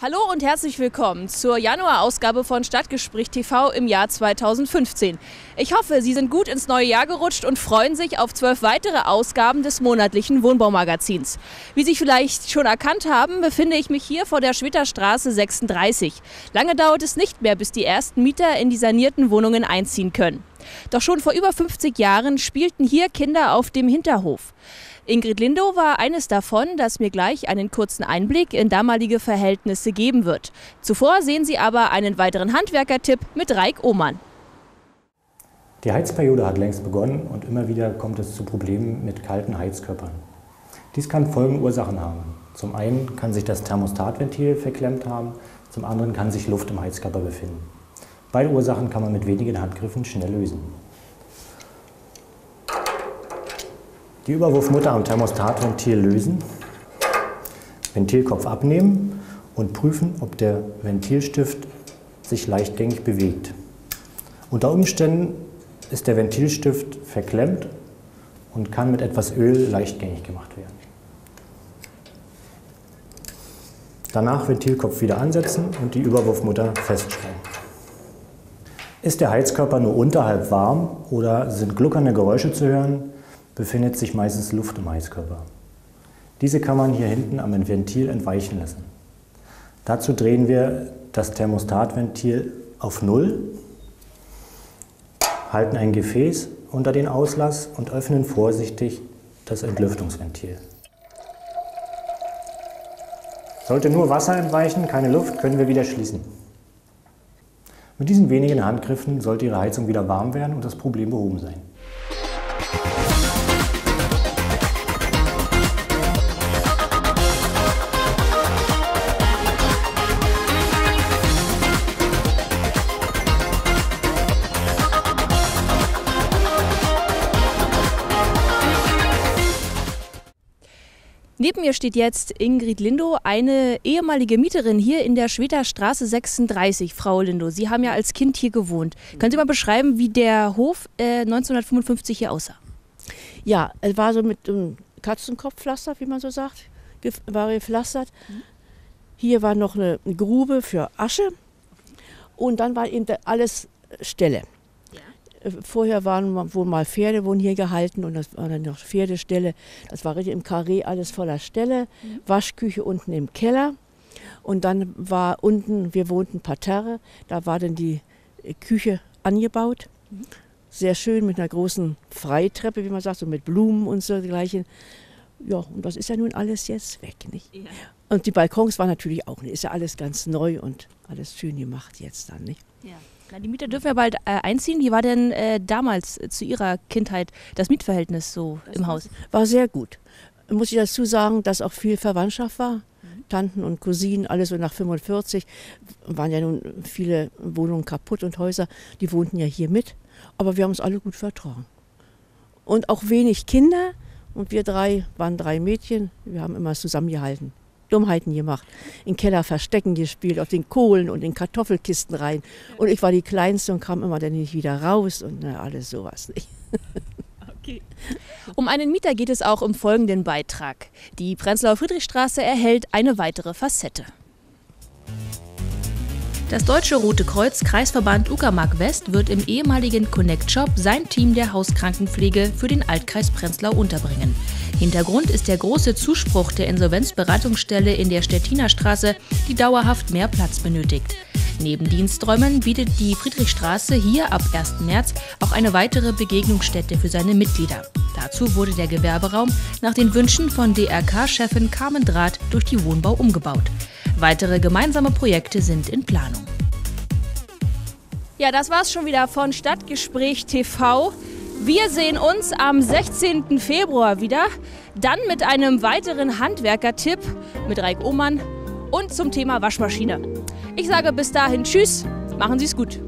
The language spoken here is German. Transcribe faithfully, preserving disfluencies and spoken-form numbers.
Hallo und herzlich willkommen zur Januarausgabe von Stadtgespräch T V im Jahr zweitausendfünfzehn. Ich hoffe, Sie sind gut ins neue Jahr gerutscht und freuen sich auf zwölf weitere Ausgaben des monatlichen Wohnbaumagazins. Wie Sie vielleicht schon erkannt haben, befinde ich mich hier vor der Schwedter Straße sechsunddreißig. Lange dauert es nicht mehr, bis die ersten Mieter in die sanierten Wohnungen einziehen können. Doch schon vor über fünfzig Jahren spielten hier Kinder auf dem Hinterhof. Ingrid Lindow war eines davon, das mir gleich einen kurzen Einblick in damalige Verhältnisse geben wird. Zuvor sehen Sie aber einen weiteren Handwerkertipp mit Raik Ohmann. Die Heizperiode hat längst begonnen und immer wieder kommt es zu Problemen mit kalten Heizkörpern. Dies kann folgende Ursachen haben. Zum einen kann sich das Thermostatventil verklemmt haben, zum anderen kann sich Luft im Heizkörper befinden. Beide Ursachen kann man mit wenigen Handgriffen schnell lösen. Die Überwurfmutter am Thermostatventil lösen, Ventilkopf abnehmen und prüfen, ob der Ventilstift sich leichtgängig bewegt. Unter Umständen ist der Ventilstift verklemmt und kann mit etwas Öl leichtgängig gemacht werden. Danach Ventilkopf wieder ansetzen und die Überwurfmutter festschrauben. Ist der Heizkörper nur unterhalb warm oder sind gluckernde Geräusche zu hören, befindet sich meistens Luft im Heizkörper. Diese kann man hier hinten am Ventil entweichen lassen. Dazu drehen wir das Thermostatventil auf null, halten ein Gefäß unter den Auslass und öffnen vorsichtig das Entlüftungsventil. Sollte nur Wasser entweichen, keine Luft, können wir wieder schließen. Mit diesen wenigen Handgriffen sollte Ihre Heizung wieder warm werden und das Problem behoben sein. Neben mir steht jetzt Ingrid Lindow, eine ehemalige Mieterin hier in der Schwedter Straße sechsunddreißig. Frau Lindow, Sie haben ja als Kind hier gewohnt. Können Sie mal beschreiben, wie der Hof äh, neunzehnhundertfünfundfünfzig hier aussah? Ja, es war so mit um, Katzenkopfpflaster, wie man so sagt, war gepflastert. Hier war noch eine Grube für Asche und dann war eben alles Ställe. Vorher waren wohl mal Pferde wurden hier gehalten und das waren dann noch Pferdeställe. Das war richtig im Karree alles voller Ställe, Waschküche unten im Keller und dann war unten, wir wohnten Parterre, da war dann die Küche angebaut. Sehr schön mit einer großen Freitreppe, wie man sagt, so mit Blumen und so dergleichen. Ja, und das ist ja nun alles jetzt weg, nicht? Ja. Und die Balkons waren natürlich auch nicht, ist ja alles ganz neu und alles schön gemacht jetzt dann, nicht? Ja. Na, die Mieter dürfen ja bald äh, einziehen. Wie war denn äh, damals äh, zu Ihrer Kindheit das Mietverhältnis so das im Haus? War sehr gut. Muss ich dazu sagen, dass auch viel Verwandtschaft war. Mhm. Tanten und Cousinen, alles so nach fünfundvierzig. Waren ja nun viele Wohnungen kaputt und Häuser, die wohnten ja hier mit. Aber wir haben uns alle gut vertragen. Und auch wenig Kinder. Und wir drei waren drei Mädchen. Wir haben immer zusammengehalten. Dummheiten gemacht, im Keller verstecken gespielt, auf den Kohlen und in Kartoffelkisten rein. Und ich war die Kleinste und kam immer dann nicht wieder raus und na, alles sowas nicht. Okay. Um einen Mieter geht es auch im folgenden Beitrag. Die Prenzlauer Friedrichstraße erhält eine weitere Facette. Das Deutsche Rote Kreuz Kreisverband Uckermark West wird im ehemaligen Connect Shop sein Team der Hauskrankenpflege für den Altkreis Prenzlau unterbringen. Hintergrund ist der große Zuspruch der Insolvenzberatungsstelle in der Stettiner Straße, die dauerhaft mehr Platz benötigt. Neben Diensträumen bietet die Friedrichstraße hier ab ersten März auch eine weitere Begegnungsstätte für seine Mitglieder. Dazu wurde der Gewerberaum nach den Wünschen von D R K-Chefin Carmen Draht durch die Wohnbau umgebaut. Weitere gemeinsame Projekte sind in Planung. Ja, das war's schon wieder von Stadtgespräch T V. Wir sehen uns am sechzehnten Februar wieder, dann mit einem weiteren Handwerker-Tipp mit Raik Ohmann und zum Thema Waschmaschine. Ich sage bis dahin tschüss, machen Sie's gut.